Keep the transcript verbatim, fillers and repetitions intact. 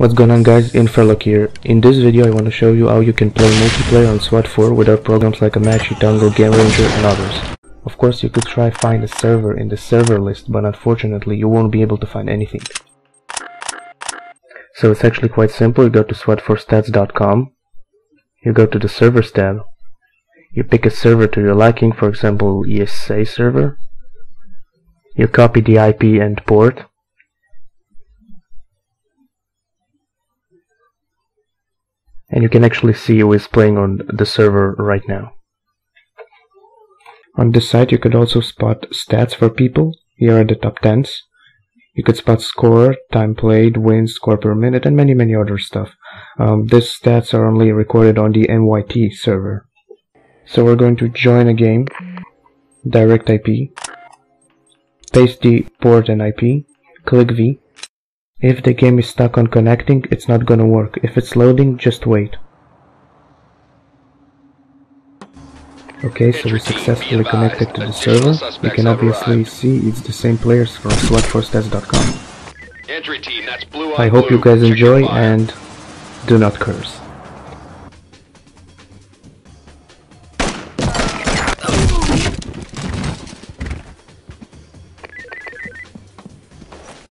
What's going on guys, Infarlock here. In this video I want to show you how you can play multiplayer on SWAT four without programs like Hamachi, Tungle, GameRanger and others. Of course you could try find a server in the server list, but unfortunately you won't be able to find anything. So it's actually quite simple. You go to SWAT four stats dot com, you go to the servers tab, you pick a server to your liking, for example E S A server, you copy the I P and port, and you can actually see who is playing on the server right now. On this site you could also spot stats for people. Here are the top tens. You could spot score, time played, wins, score per minute, and many many other stuff. Um, these stats are only recorded on the N Y T server. So we're going to join a game, direct I P, paste the port and I P, click V. If the game is stuck on connecting, it's not gonna work. If it's loading, just wait. Okay, so we successfully connected to the server. You can obviously see it's the same players from SWAT four stats dot com. I hope you guys enjoy and do not curse.